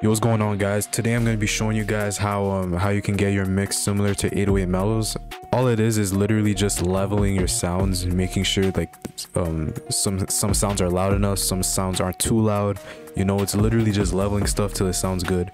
Yo, what's going on, guys? Today I'm going to be showing you guys how you can get your mix similar to 808 Melo's. All it is literally just leveling your sounds and making sure like some sounds are loud enough, some sounds aren't too loud. You know, it's literally just leveling stuff till it sounds good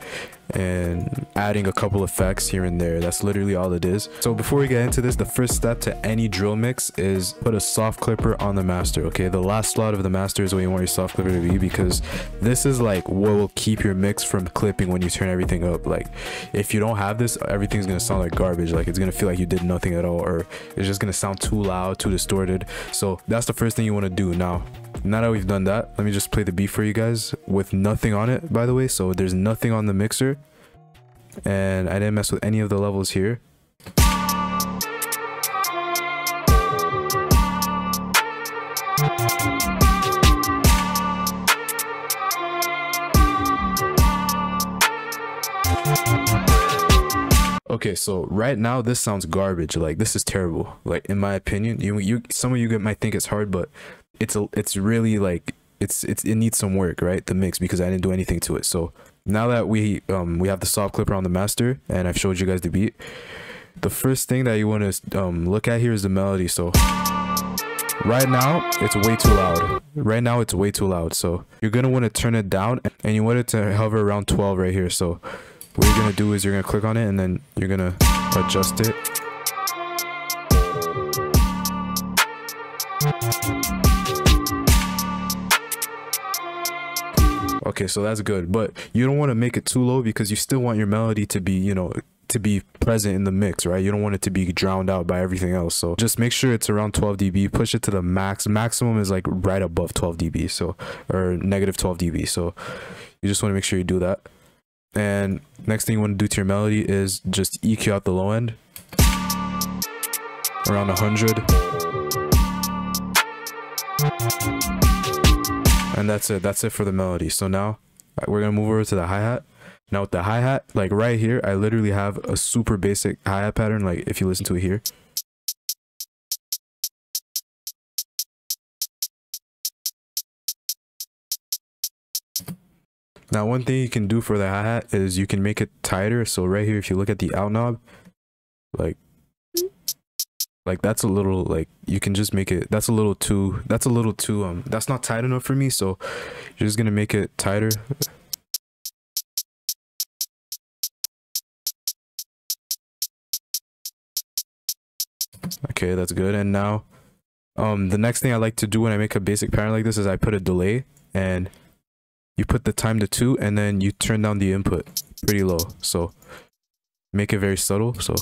and adding a couple effects here and there. That's literally all it is. So before we get into this, the first step to any drill mix is put a soft clipper on the master. Okay, the last slot of the master is where you want your soft clipper to be, because this is like what will keep your mix from clipping when you turn everything up. Like if you don't have this, everything's gonna sound like garbage. Like it's gonna feel like you did nothing at all, or it's just gonna sound too loud, too distorted. So that's the first thing you want to do. Now that we've done that, let me just play the beat for you guys with nothing on it, by the way. So there's nothing on the mixer, and I didn't mess with any of the levels here. Okay, so right now this sounds garbage. Like this is terrible. Like in my opinion, some of you might think it's hard, but it's really like it needs some work, right? The mix, because I didn't do anything to it. So now that we have the soft clipper on the master and I've showed you guys the beat, the first thing that you want to look at here is the melody. So right now it's way too loud. So you're gonna want to turn it down, and you want it to hover around 12 right here. So what you're gonna do is you're gonna click on it and then you're gonna adjust it. Okay, so that's good, but you don't want to make it too low, because you still want your melody to be, you know, to be present in the mix, right? You don't want it to be drowned out by everything else. So just make sure it's around 12 dB. Push it to the max. Maximum is like right above 12 dB, so, or negative 12 dB. So you just want to make sure you do that. And next thing you want to do to your melody is just EQ out the low end around 100. And that's it for the melody. So now we're gonna move over to the hi-hat. Now with the hi-hat, like right here, I literally have a super basic hi-hat pattern. Like if you listen to it here, now one thing you can do for the hi-hat is you can make it tighter. So right here, if you look at the out knob, like that's a little, like you can just make it, that's a little too that's not tight enough for me. So you're just gonna make it tighter. Okay, that's good. And now the next thing I like to do when I make a basic pattern like this is I put a delay, and you put the time to 2, and then you turn down the input pretty low. So make it very subtle. So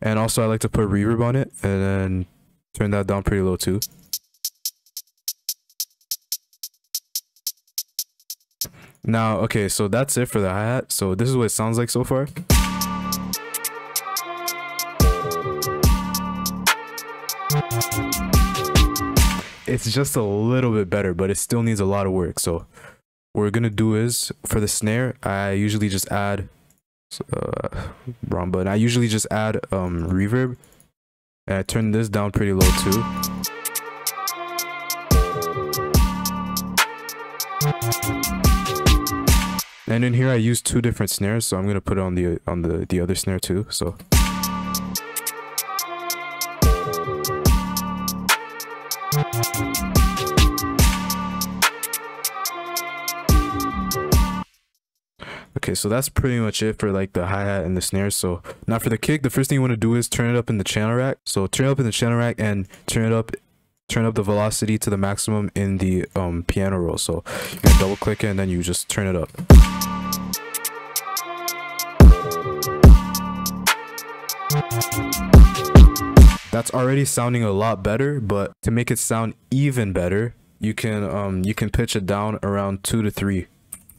and also I like to put reverb on it and then turn that down pretty low too. Now, okay, so that's it for the hi-hat. So this is what it sounds like so far. It's just a little bit better, but it still needs a lot of work. So what we're gonna do is for the snare, I usually just add reverb, and I turn this down pretty low too. And in here I use 2 different snares, so I'm gonna put on the other snare too. So okay, so that's pretty much it for like the hi-hat and the snares. So now for the kick, the first thing you want to do is turn it up in the channel rack. So turn it up in the channel rack and turn up the velocity to the maximum in the piano roll. So you can double click it and then you just turn it up. That's already sounding a lot better, but to make it sound even better, you can pitch it down around 2 to 3.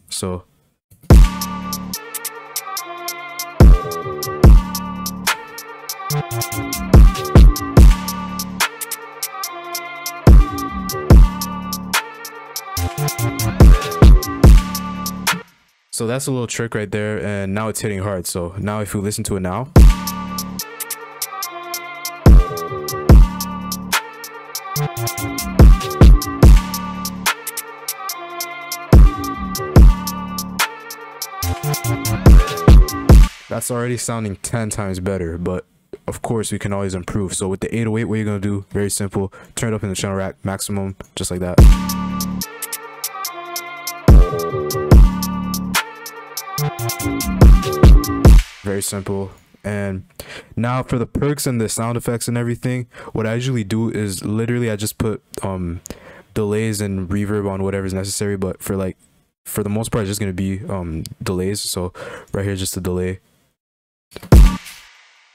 So that's a little trick right there, and now it's hitting hard. So now if we listen to it now, That's already sounding 10 times better, but of course we can always improve. So with the 808, what you're gonna do, very simple, turn it up in the channel rack maximum, just like that. Very simple. And now for the perks and the sound effects and everything, what I usually do is literally I just put delays and reverb on whatever's necessary, but for the most part it's just going to be delays. So right here, just a delay.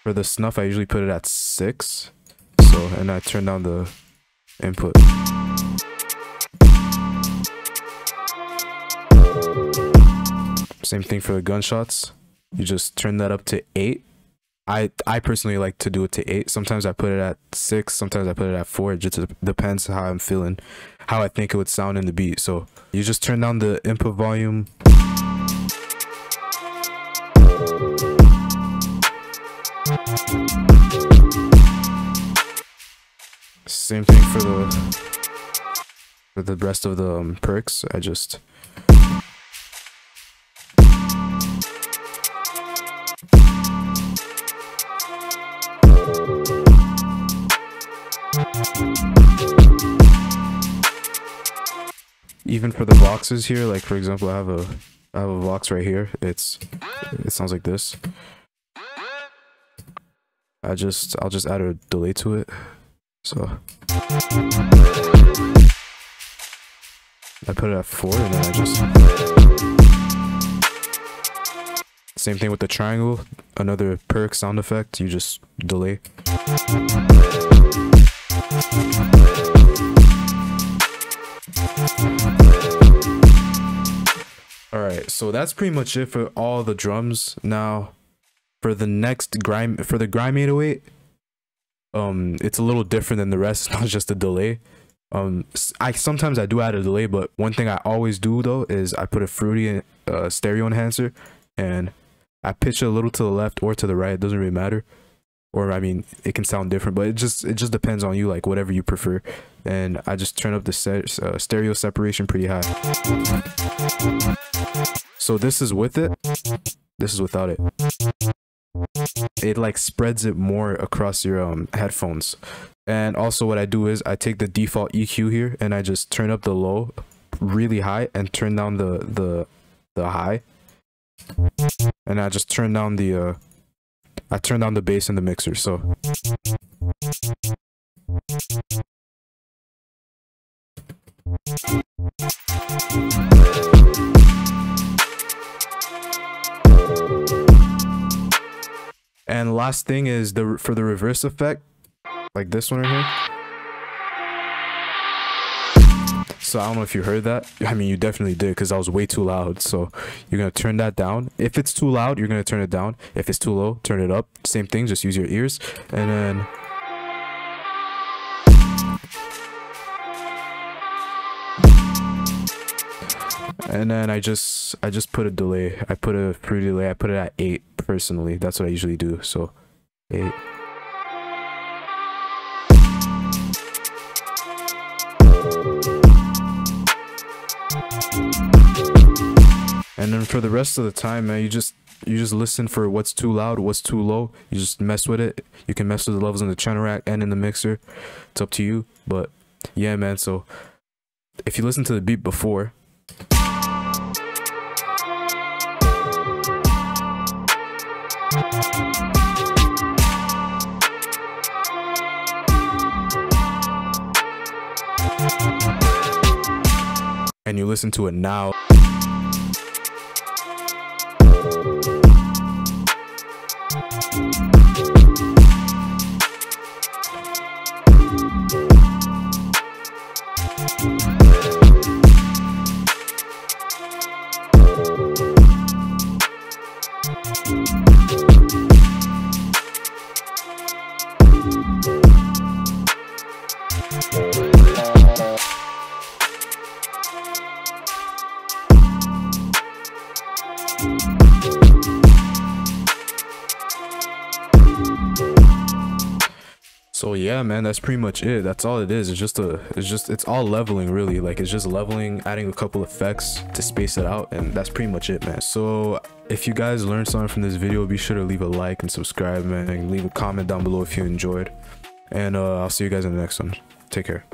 For the snuff, I usually put it at 6, so, and I turn down the input. Same thing for the gunshots, you just turn that up to 8. I personally like to do it to 8. Sometimes I put it at 6, sometimes I put it at 4. It just depends how I'm feeling, how I think it would sound in the beat. So you just turn down the input volume. Same thing for the rest of the perks. I just even for the boxes here, like for example, I have a box right here. It sounds like this. I'll just add a delay to it. So I put it at 4, and then I just, same thing with the triangle, another perk sound effect, you just delay. Alright, so that's pretty much it for all the drums. Now for the next grime, for the grime 808, it's a little different than the rest. It's not just a delay. Sometimes I do add a delay, but one thing I always do though is I put a fruity stereo enhancer, and I pitch it a little to the left or to the right. It doesn't really matter, or I mean it can sound different, but it just depends on you, like whatever you prefer. And I just turn up the stereo separation pretty high. So this is with it, this is without it. It like spreads it more across your headphones. And also what I do is I take the default EQ here, and I just turn up the low really high and turn down the high, and I just turn down the I turn down the bass in the mixer. So and last thing is for the reverse effect, like this one right here. So I don't know if you heard that. I mean, you definitely did, because that was way too loud. So you're going to turn that down. If it's too loud, you're going to turn it down. If it's too low, turn it up. Same thing, just use your ears. And then I just put a delay. I put a pretty delay. I put it at 8 personally. That's what I usually do. So 8. And then for the rest of the time, man, you just listen for what's too loud, what's too low. You just mess with it. You can mess with the levels in the channel rack and in the mixer. It's up to you. But yeah, man. So if you listen to the beat before, and you listen to it now, So yeah, man, that's pretty much it. That's all it is. It's all leveling, really. Like, it's just leveling, adding a couple effects to space it out, and that's pretty much it, man. So if you guys learned something from this video, be sure to leave a like and subscribe, man, and leave a comment down below if you enjoyed. And I'll see you guys in the next one. Take care.